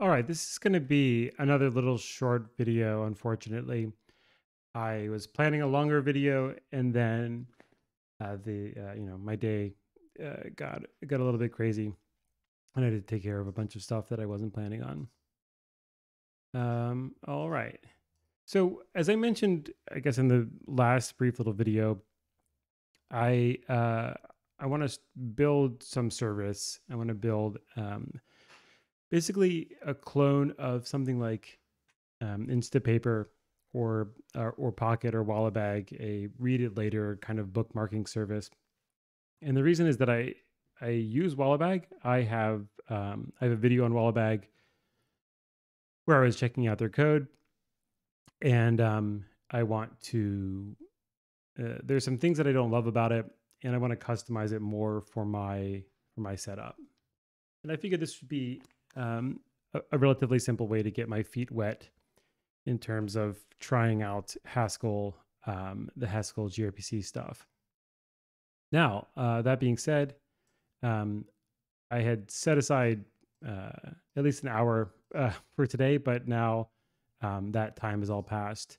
All right, this is going to be another little short video, unfortunately. I was planning a longer video, and then my day got a little bit crazy, and I had to take care of a bunch of stuff that I wasn't planning on. All right. So as I mentioned, I guess in the last brief little video, I want to build some service. I want to build basically a clone of something like Instapaper or Pocket or Wallabag, a read it later kind of bookmarking service. And the reason is that I use Wallabag. I have a video on Wallabag where I was checking out their code, and I want to. There's some things that I don't love about it, and I want to customize it more for my setup. And I figured this would be a relatively simple way to get my feet wet in terms of trying out Haskell, the Haskell gRPC stuff. Now, that being said, I had set aside at least an hour for today, but now that time is all past.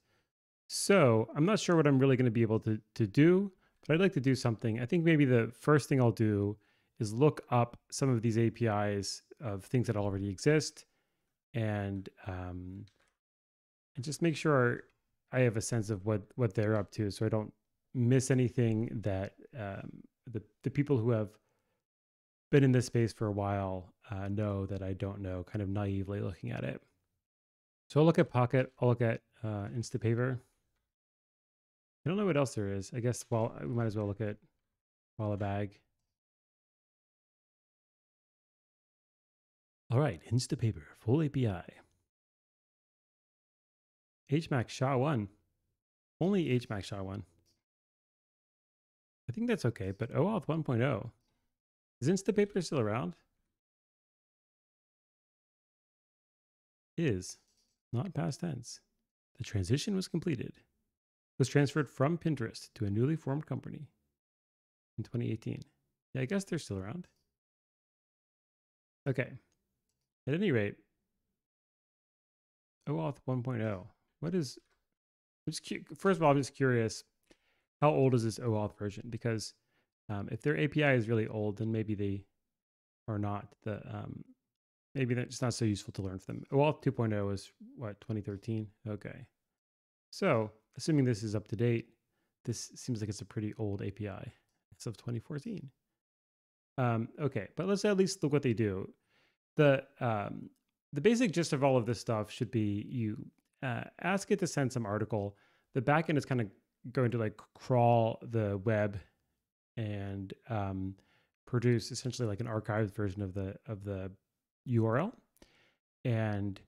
So I'm not sure what I'm really going to be able to do, but I'd like to do something. I think maybe the first thing I'll do is look up some of these APIs of things that already exist, and just make sure I have a sense of what they're up to, so I don't miss anything that the people who have been in this space for a while know that I don't know, kind of naively looking at it. So I'll look at Pocket, I'll look at Instapaper. I don't know what else there is. I guess, well, we might as well look at Wallabag. All right, Instapaper, full API. HMAC SHA-1, only HMAC SHA-1. I think that's okay, but OAuth 1.0. Is Instapaper still around? Is, not past tense. The transition was completed. Was transferred from Pinterest to a newly formed company in 2018. Yeah, I guess they're still around. Okay. At any rate, OAuth 1.0. First of all, I'm just curious, how old is this OAuth version? Because if their API is really old, then maybe they are not the, maybe that's not so useful to learn from them. OAuth 2.0 is what, 2013? Okay. So assuming this is up to date, this seems like it's a pretty old API. It's of 2014. Okay, but let's at least look what they do. The basic gist of all of this stuff should be you ask it to send some article. The backend is kind of going to like crawl the web and produce essentially like an archived version of the URL, and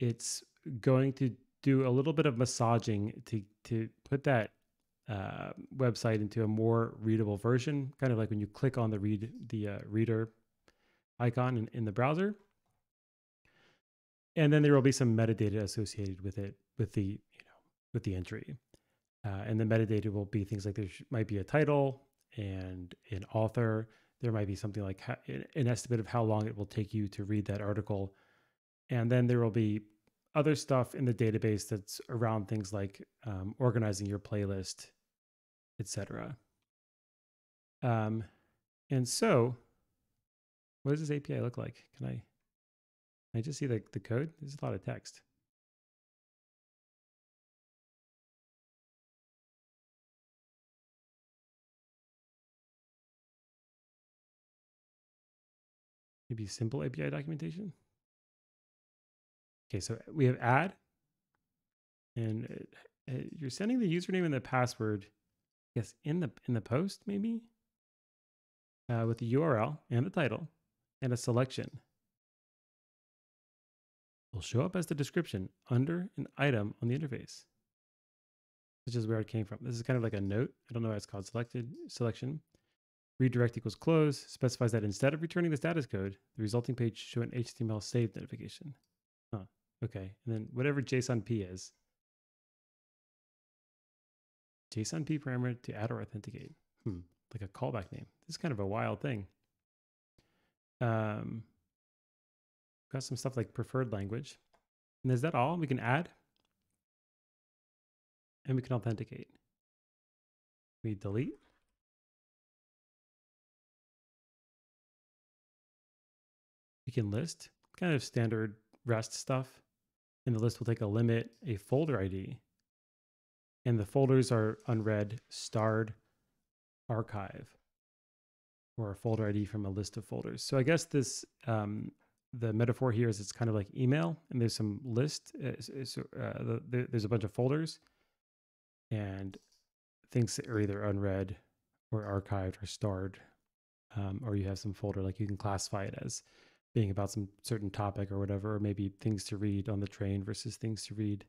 it's going to do a little bit of massaging to put that website into a more readable version, kind of like when you click on the reader icon in the browser. And then there will be some metadata associated with it, with the entry. And the metadata will be things like there might be a title and an author. There might be something like an estimate of how long it will take you to read that article. And then there will be other stuff in the database that's around things like organizing your playlist, etc. And so what does this API look like? Can I just see the code? There's a lot of text. Maybe simple API documentation. Okay, so we have add, and you're sending the username and the password, I guess, in the post, maybe, with the URL and the title and a selection. Will show up as the description under an item on the interface, which is where it came from. This is kind of like a note. I don't know why it's called selection. Redirect equals close specifies that instead of returning the status code, the resulting page show an HTML saved notification. Huh. Okay. And then whatever JSONP is. JSONP parameter to add or authenticate. Like a callback name. This is kind of a wild thing. Got some stuff like preferred language. And is that all? We can add. And we can authenticate. We delete. We can list, kind of standard REST stuff. And the list will take a limit, a folder ID. And the folders are unread, starred, archive, or a folder ID from a list of folders. So I guess this, the metaphor here is it's kind of like email, and there's some list, there's a bunch of folders, and things that are either unread or archived or starred, or you have some folder, like you can classify it as being about some certain topic or whatever, or maybe things to read on the train versus things to read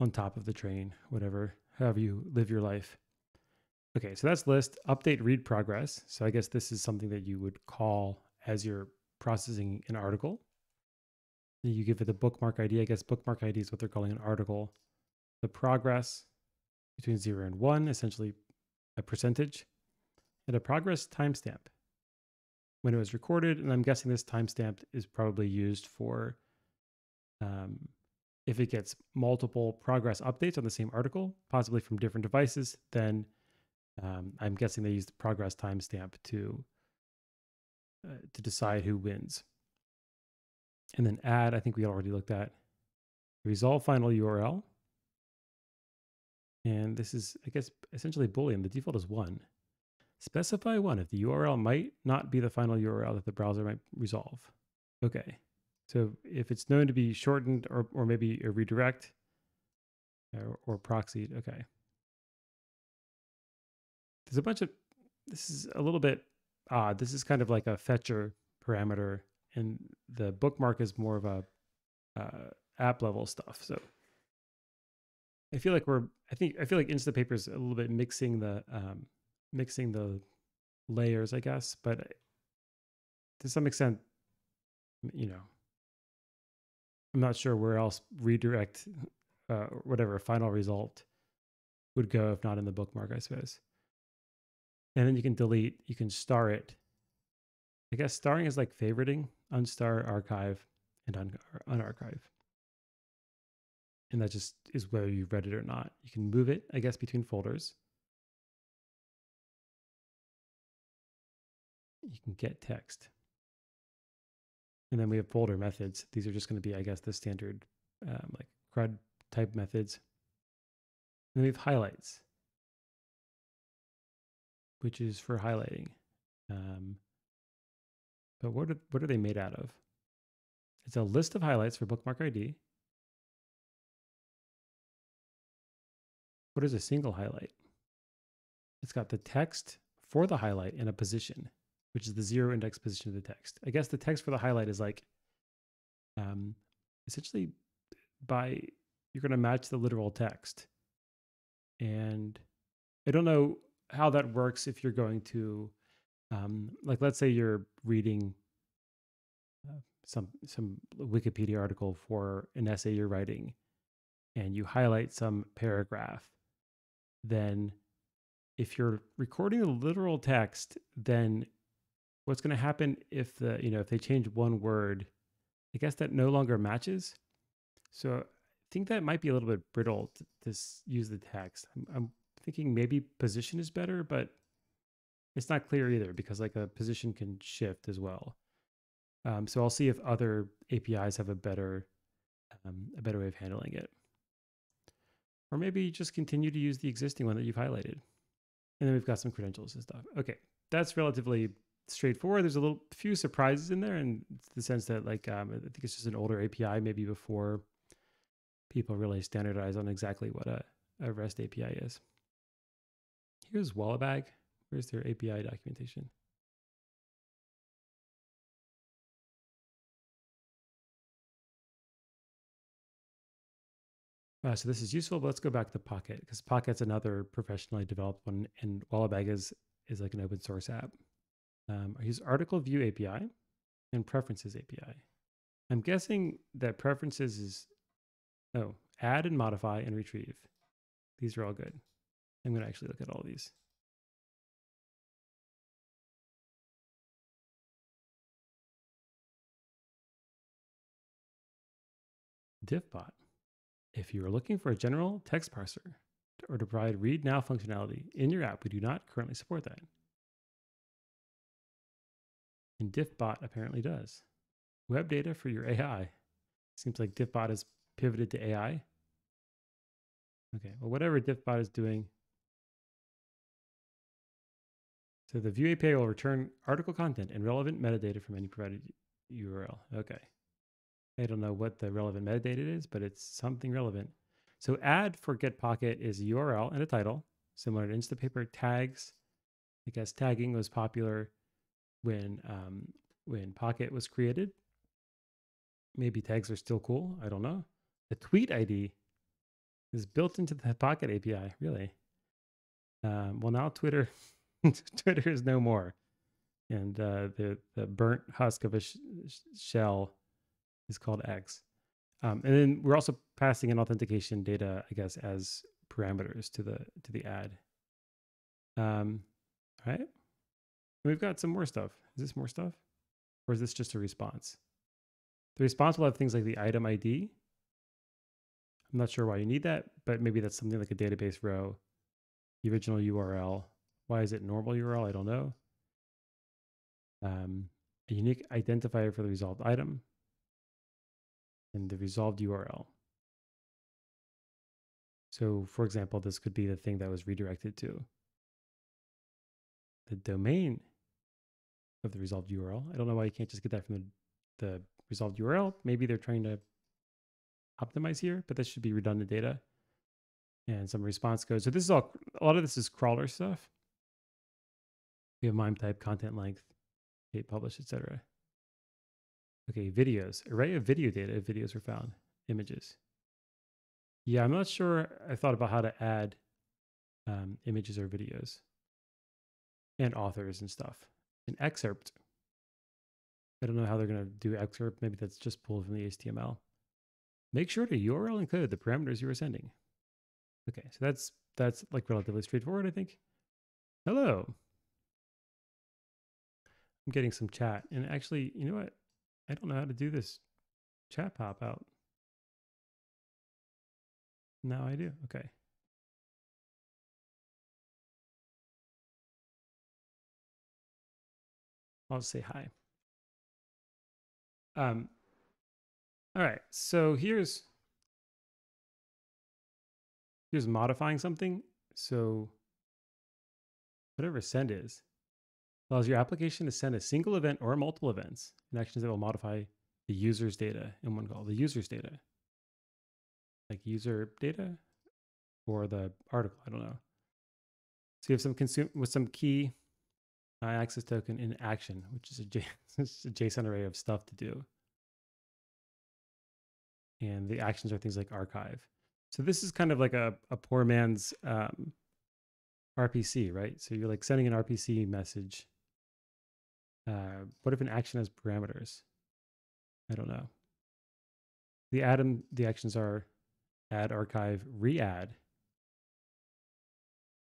on top of the train, whatever, however you live your life. Okay, so that's list, update, read progress. So I guess this is something that you would call as you're processing an article. You give it the bookmark ID. I guess bookmark ID is what they're calling an article. The progress between 0 and 1, essentially a percentage, and a progress timestamp when it was recorded. And I'm guessing this timestamp is probably used for if it gets multiple progress updates on the same article, possibly from different devices, then I'm guessing they use the progress timestamp to decide who wins. And then add, I think we already looked at, resolve final URL. And this is, I guess, essentially Boolean. The default is 1. Specify 1 if the URL might not be the final URL that the browser might resolve. Okay. So if it's known to be shortened or maybe a redirect or proxied, okay. There's a bunch of, this is a little bit odd. This is kind of like a fetcher parameter, and the bookmark is more of a app level stuff. So I feel like I feel like Instapaper is a little bit mixing the layers, I guess, but to some extent, you know, I'm not sure where else redirect, whatever final result would go if not in the bookmark, I suppose. And then you can delete, you can star it. I guess starring is like favoriting, unstar, archive, and unarchive. And that just is whether you read it or not. You can move it, I guess, between folders. You can get text. And then we have folder methods. These are just going to be, I guess, the standard like CRUD type methods. And then we have highlights, which is for highlighting. But what are they made out of? It's a list of highlights for bookmark ID. What is a single highlight? It's got the text for the highlight and a position, which is the 0 index position of the text. I guess the text for the highlight is like, essentially you're going to match the literal text. And I don't know how that works if you're going to, like, let's say you're reading some Wikipedia article for an essay you're writing, and you highlight some paragraph. Then if you're recording the literal text, then what's going to happen if the, you know, if they change one word, I guess that no longer matches. So I think that might be a little bit brittle to use the text. I'm thinking maybe position is better, but it's not clear either, because like a position can shift as well. So I'll see if other APIs have a better way of handling it, or maybe just continue to use the existing one that you've highlighted. And then we've got some credentials and stuff. Okay, that's relatively straightforward. There's a few surprises in there, in the sense that, like, I think it's just an older API, maybe before people really standardized on exactly what a REST API is. Here's Wallabag. Where's their API documentation? So this is useful, but let's go back to Pocket, because Pocket's another professionally developed one, and Wallabag is like an open source app. I use Article View API and Preferences API. I'm guessing that Preferences is, oh, add and modify and retrieve. These are all good. I'm going to actually look at all these. Diffbot. If you are looking for a general text parser or to provide read now functionality in your app, we do not currently support that. And Diffbot apparently does. Web data for your AI. Seems like Diffbot has pivoted to AI. Okay, well, whatever Diffbot is doing. So the view API will return article content and relevant metadata from any provided URL. Okay. I don't know what the relevant metadata is, but it's something relevant. So add for get pocket is a URL and a title, similar to Instapaper tags. I guess tagging was popular when Pocket was created. Maybe tags are still cool. I don't know. The tweet ID is built into the Pocket API, really. Well, now Twitter, Twitter is no more. And the burnt husk of a shell is called X. And then we're also passing in authentication data, I guess, as parameters to the ad. All right. And we've got some more stuff. Is this more stuff? Or is this just a response? The response will have things like the item ID. I'm not sure why you need that, but maybe that's something like a database row, the original URL. Why is it normal URL? I don't know. A unique identifier for the resolved item and the resolved URL. So for example, this could be the thing that was redirected to. The domain of the resolved URL. I don't know why you can't just get that from the resolved URL. Maybe they're trying to optimize here, but this should be redundant data and some response code. So this is all, a lot of this is crawler stuff. We have MIME type, content length, date published, etc. Okay, videos, array of video data if videos are found, images. Yeah, I'm not sure I thought about how to add images or videos and authors and stuff. An excerpt. I don't know how they're going to do excerpt. Maybe that's just pulled from the HTML. Make sure to URL include the parameters you are sending. Okay, so that's like relatively straightforward, I think. Hello. I'm getting some chat. And actually, you know what? I don't know how to do this chat pop out. Now I do. Okay. I'll just say hi. All right. So here's modifying something. So whatever send is, allows your application to send a single event or multiple events and actions that will modify the user's data in one call. The user's data, like user data or the article, I don't know. So you have some consume with some key access token in action, which is a JSON array of stuff to do. And the actions are things like archive. So this is kind of like a poor man's RPC, right? So you're like sending an RPC message. What if an action has parameters? I don't know. The actions are add, archive, re-add,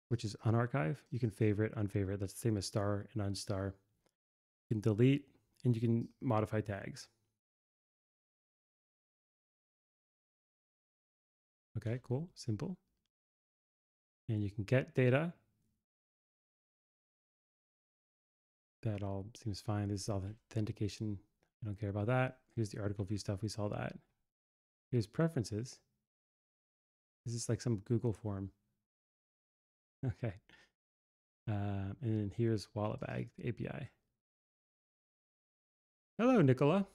which is unarchive. You can favorite, unfavorite. That's the same as star and unstar. You can delete and you can modify tags. Okay, cool, simple. And you can get data. That all seems fine. This is all the authentication. I don't care about that. Here's the article view stuff. We saw that. Here's preferences. This is like some Google form. Okay. And then here's Wallabag, the API. Hello, Nicola.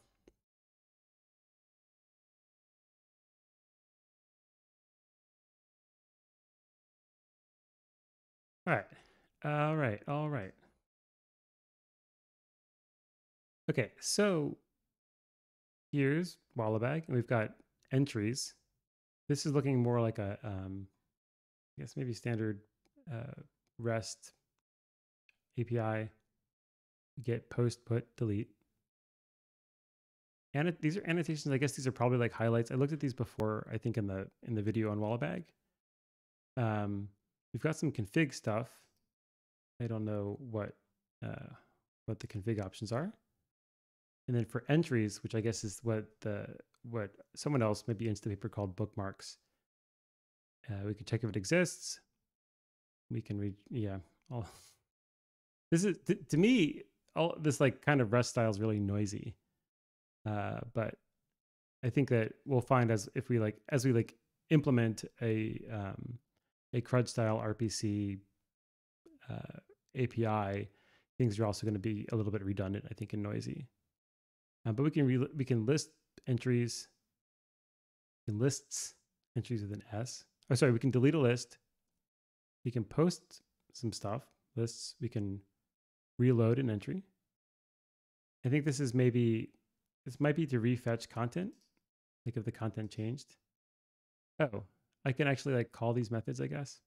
All right. All right. All right. Okay, so here's Wallabag, and we've got entries. This is looking more like a, I guess maybe standard REST API, get, post, put, delete. And these are annotations. I guess these are probably like highlights. I looked at these before, I think, in the video on Wallabag. We've got some config stuff. I don't know what the config options are. And then for entries, which I guess is what someone else, maybe Instapaper, called bookmarks. We can check if it exists. We can read, yeah. This is, to me, all this like kind of Rust style is really noisy. But I think that we'll find as we implement a CRUD style RPC API, things are also going to be a little bit redundant, I think, and noisy. But we can list entries in lists, entries with an S. Oh, sorry, we can delete a list. We can post some stuff, lists. We can reload an entry. I think this is maybe, this might be to refetch content, like if the content changed. Oh, I can actually like call these methods, I guess.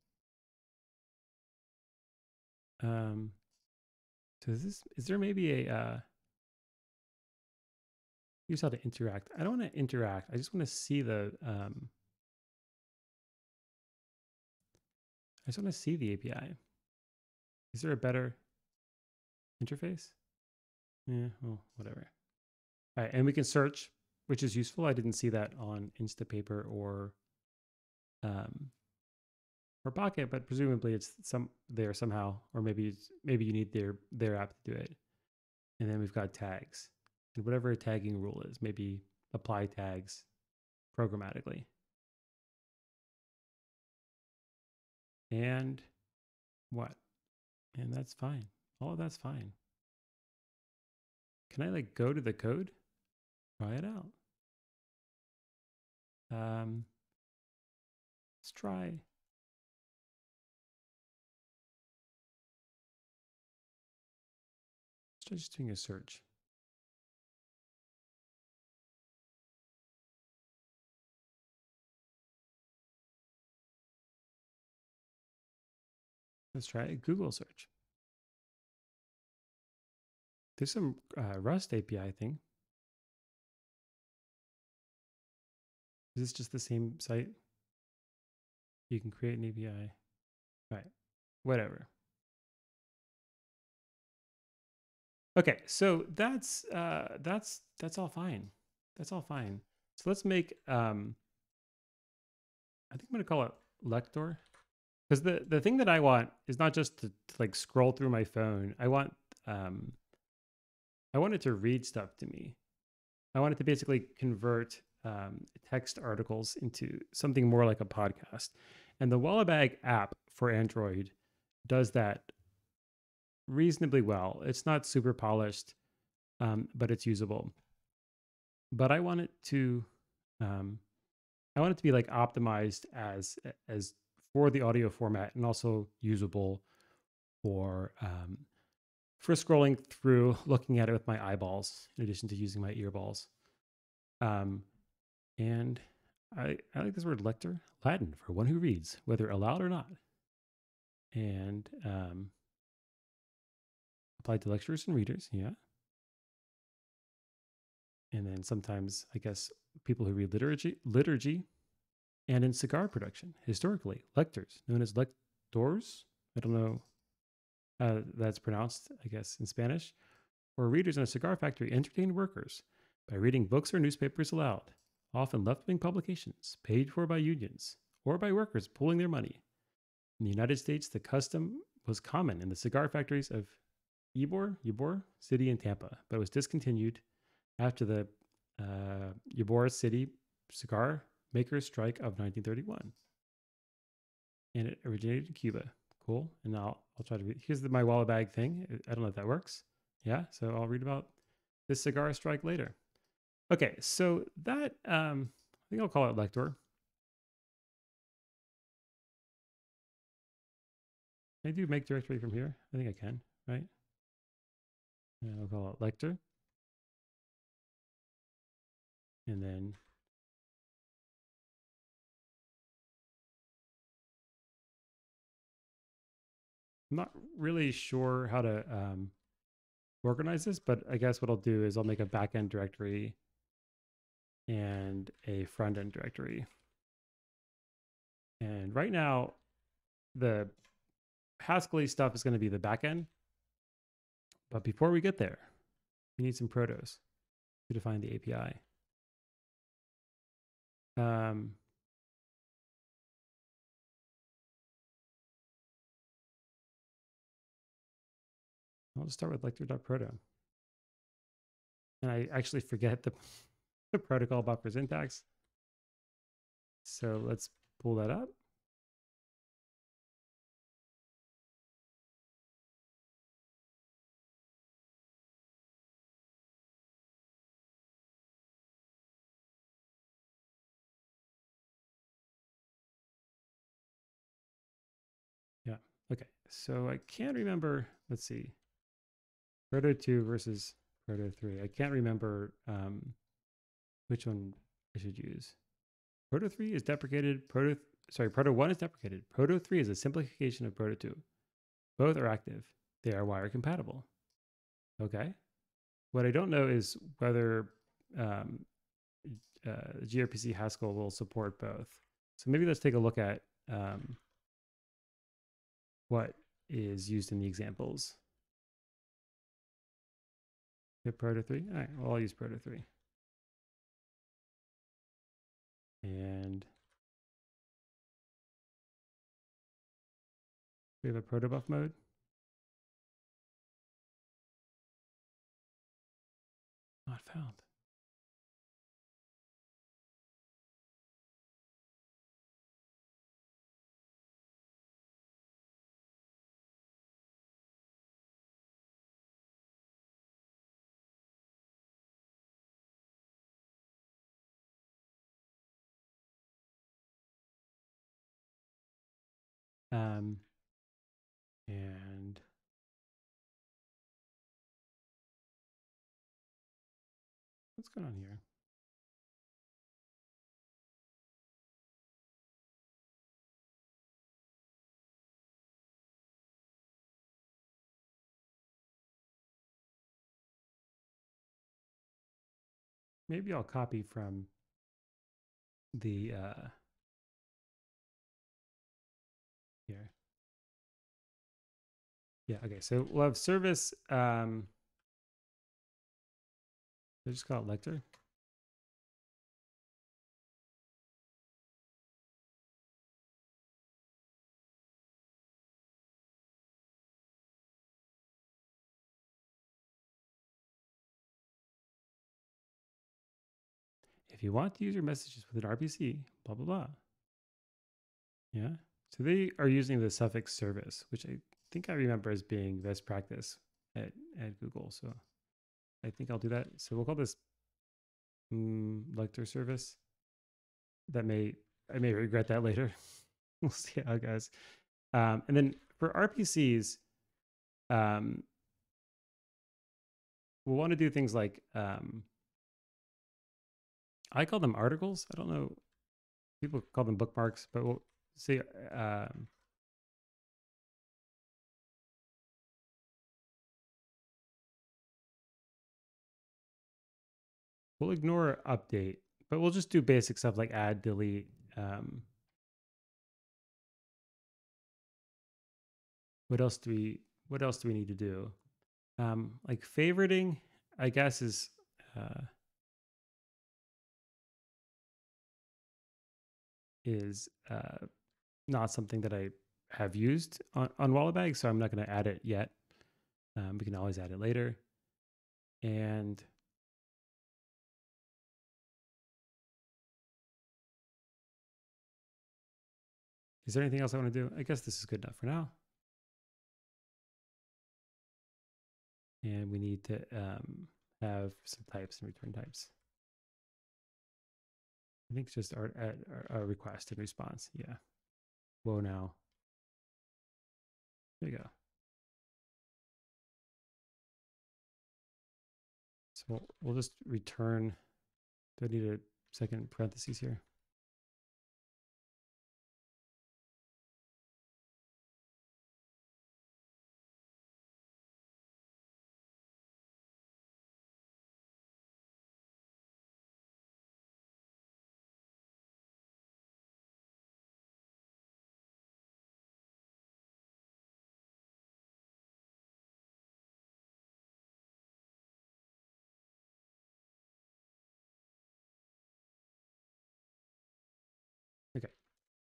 So is there maybe a, here's how to interact. I don't want to interact. I just want to see the, I just want to see the API. Is there a better interface? Yeah, well, whatever. All right, and we can search, which is useful. I didn't see that on Instapaper or Pocket, but presumably it's there somehow, or maybe you need their app to do it. And then we've got tags and whatever a tagging rule is, maybe apply tags programmatically. And what? And that's fine. All of that's fine. Can I like go to the code? Try it out. Let's try. Let's try just doing a search. Let's try a Google search. There's some Rust API thing. Is this just the same site? You can create an API. All right, whatever. Okay, so that's all fine. That's all fine. So let's make. I think I'm gonna call it Lector. Because the thing that I want is not just to like scroll through my phone. I want it to read stuff to me. I want it to basically convert text articles into something more like a podcast. And the Wallabag app for Android does that reasonably well. It's not super polished, but it's usable. But I want it to, be like optimized as for the audio format, and also usable for scrolling through, looking at it with my eyeballs, in addition to using my earballs. And I like this word lector, Latin for one who reads, whether aloud or not. And applied to lecturers and readers, yeah. And then sometimes, I guess, people who read liturgy, and in cigar production, historically, lectors, known as lectors, I don't know how that's pronounced, I guess, in Spanish, or readers in a cigar factory entertained workers by reading books or newspapers aloud, often left-wing publications, paid for by unions, or by workers pooling their money. In the United States, the custom was common in the cigar factories of Ybor City and Tampa, but it was discontinued after the Ybor City cigar Maker's Strike of 1931. And it originated in Cuba. Cool. And now I'll try to read. Here's my Wallabag thing. I don't know if that works. Yeah, so I'll read about this cigar strike later. Okay, so that, I think I'll call it Lector. Can I do make directory from here? I think I can, right? And I'll call it Lector. And then I'm not really sure how to organize this, but I guess what I'll do is I'll make a backend directory and a front-end directory. And right now, the Haskell stuff is going to be the backend. But before we get there, we need some protos. to define the API. I'll just start with lector.proto. And I actually forget the protocol buffer syntax. So let's pull that up. Yeah, okay. So I can't remember, let's see. Proto 2 versus Proto 3. I can't remember which one I should use. Proto 3 is deprecated. Proto 1 is deprecated. Proto 3 is a simplification of Proto 2. Both are active. They are wire compatible. Okay. What I don't know is whether gRPC Haskell will support both. So maybe let's take a look at what is used in the examples. Proto 3? All right, well, I'll use Proto 3. And we have a protobuf mode. Not found. And what's going on here? Maybe I'll copy from the here. Yeah, okay, so we'll have service, let's just call it Lector. If you want to use your messages with an RPC, blah, blah, blah. Yeah. So they are using the suffix service, which I think I remember as being best practice at Google. So I think I'll do that. So we'll call this Lector service. I may regret that later. We'll see how it goes. And then for RPCs, we'll want to do things like, I call them articles. I don't know. People call them bookmarks, but we'll see, we'll ignore update, but we'll just do basic stuff like add, delete. What else do we need to do? Like favoriting, I guess, is not something that I have used on Wallabag, so I'm not going to add it yet. We can always add it later. And is there anything else I want to do? I guess this is good enough for now. And we need to have some types and return types. I think it's just our request and response. Yeah. Whoa now. There you go. So we'll just return. Do I need a second parentheses here?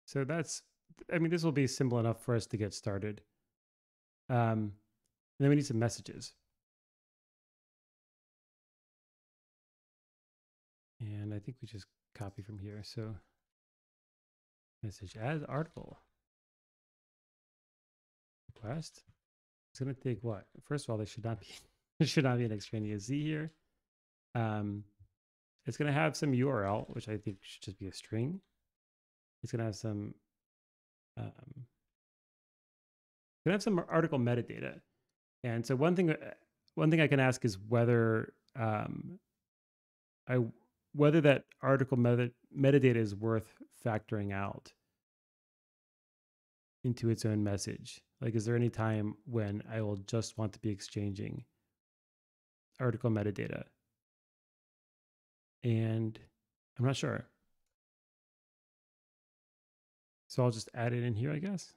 So that's, I mean, this will be simple enough for us to get started. And then we need some messages. And I think we just copy from here. So message as article. Request. It's going to take what? First of all, there should not be an extraneous Z here. It's going to have some URL, which I think should just be a string. It's going to have some article metadata. And so one thing I can ask is whether whether that article metadata is worth factoring out into its own message. Like, is there any time when I will just want to be exchanging article metadata? And I'm not sure. So I'll just add it in here, I guess.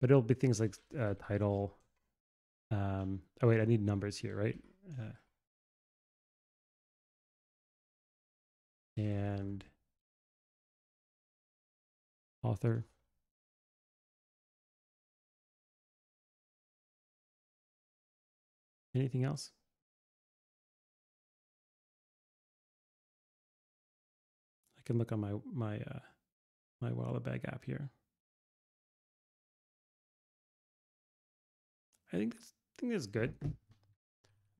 But it'll be things like title. Oh, wait, I need numbers here, right? And author. Anything else? I can look on my Wallabag app here. I think that's good. I'd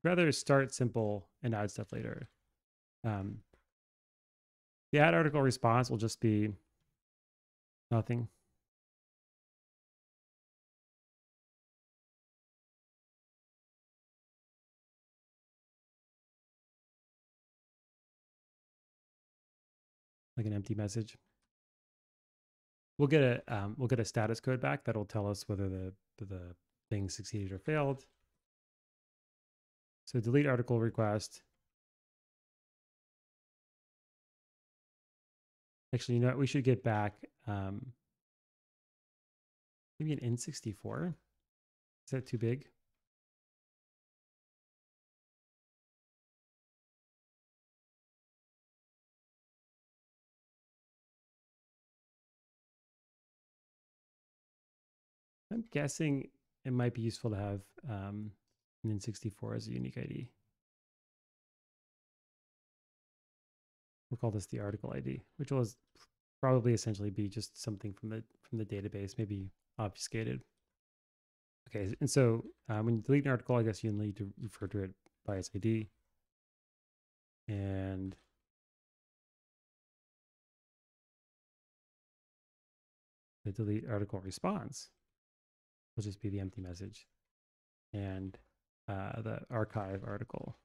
rather start simple and add stuff later. The add article response will just be nothing. Like an empty message. We'll get a status code back that'll tell us whether the thing succeeded or failed. So delete article request. Actually, you know what? We should get back maybe an N64. Is that too big? I'm guessing it might be useful to have an N64 as a unique ID. We'll call this the article ID, which will probably essentially be just something from the database, maybe obfuscated. Okay, and so when you delete an article, I guess you need to refer to it by its ID. And the delete article response will just be the empty message and the archive article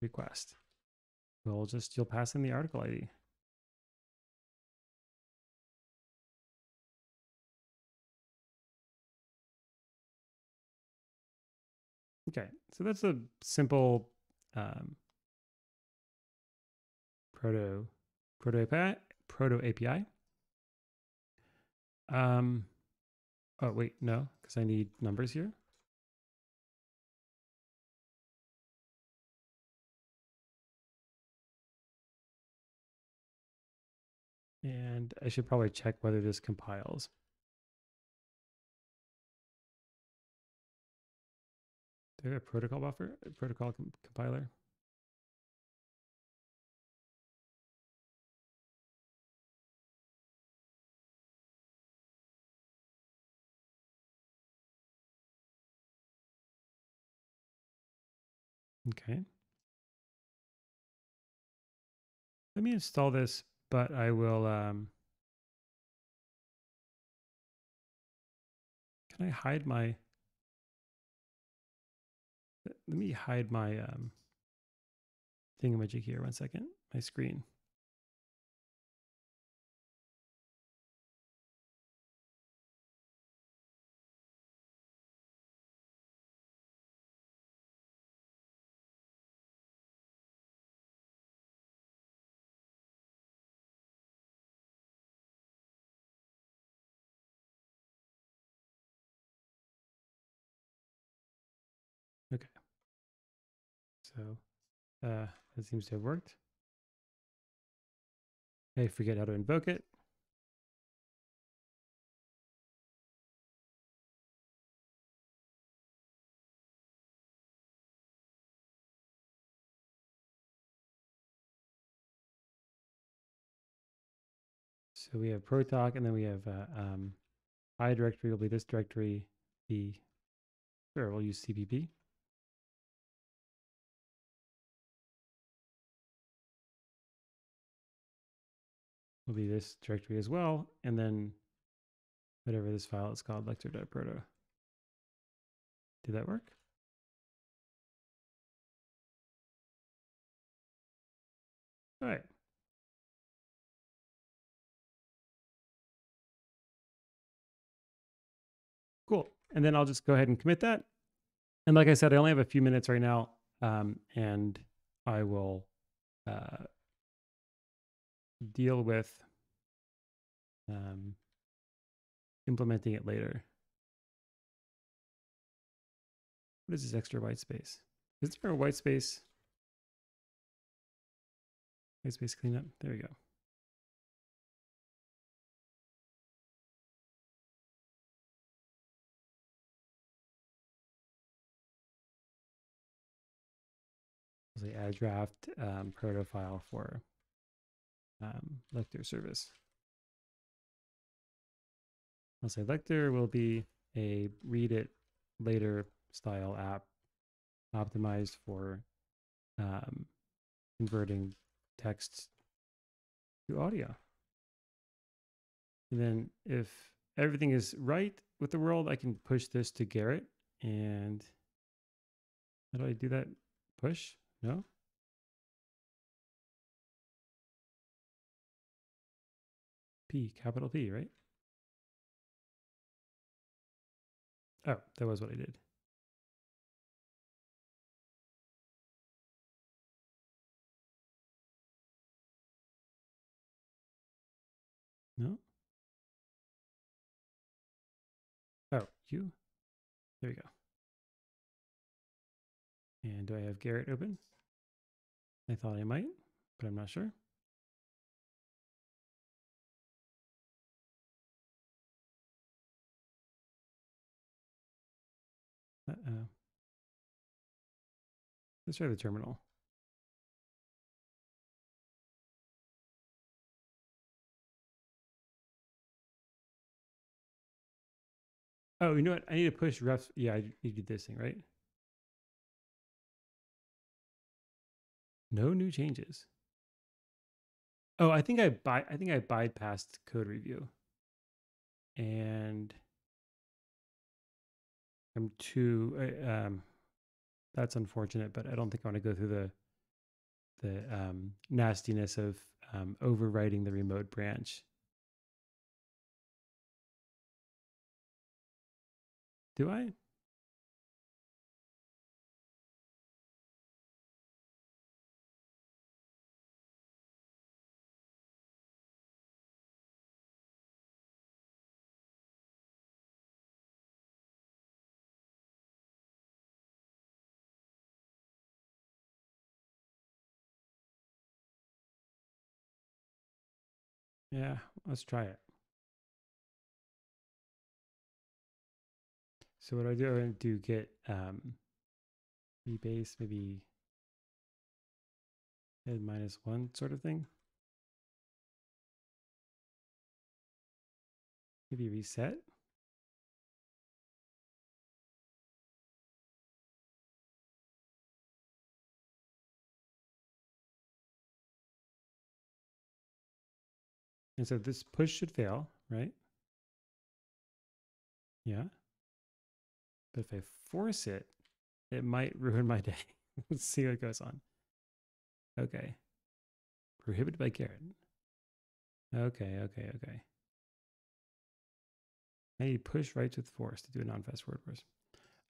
request. You'll pass in the article ID. Okay, so that's a simple proto API. Oh wait, no, because I need numbers here. And I should probably check whether this compiles. Is there a protocol buffer, a protocol compiler? Okay. Let me install this. But I will, can I hide my, let me hide my thingamajig here, one second, my screen. Okay, so that seems to have worked. I forget how to invoke it. So we have protoc, and then we have I directory will be this directory. B, sure, we'll use cpp. Will be this directory as well, and then whatever this file is called, lector.proto. Did that work? All right. Cool. And then I'll just go ahead and commit that. And like I said, I only have a few minutes right now, and I will deal with implementing it later. What is this extra white space? Is there a white space? White space cleanup. There we go. Like add draft proto file for Lector service. I'll say Lector will be a read it later style app optimized for converting text to audio. And then if everything is right with the world, I can push this to Garrett. And how do I do that? Push? No? P, capital P, right? Oh, that was what I did. No? Oh, you? There we go. And do I have Garrett open? I thought I might, but I'm not sure. Uh-oh. Let's try the terminal. Oh, you know what? I need to push refs. Yeah, I need to do this thing, right? No new changes. Oh, I think I bypassed code review. And I'm too that's unfortunate, but I don't think I want to go through the nastiness of overwriting the remote branch. Do I? Yeah, let's try it. So what I do, I'm going to get rebase, maybe head -1 sort of thing. Maybe reset. And so this push should fail, right? Yeah. But if I force it, it might ruin my day. Let's see what goes on. Okay. Prohibited by Garrett. Okay, okay, okay. I need to push rights with force to do a non-fast word first.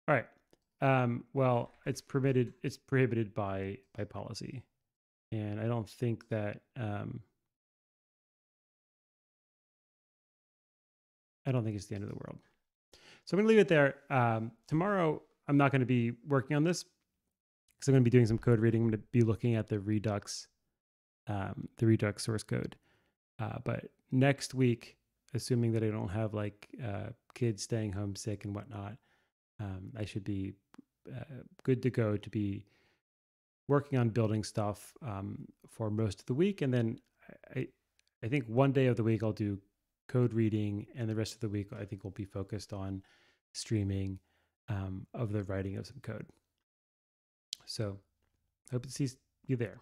All right. Well, it's permitted. It's prohibited by policy, and I don't think that. I don't think it's the end of the world. So I'm going to leave it there. Tomorrow, I'm not going to be working on this because I'm going to be doing some code reading. I'm going to be looking at the Redux source code. But next week, assuming that I don't have like kids staying home sick and whatnot, I should be good to go to be working on building stuff for most of the week. And then I I think one day of the week I'll do code reading, and the rest of the week I think will be focused on streaming of the writing of some code. So hope to see you there.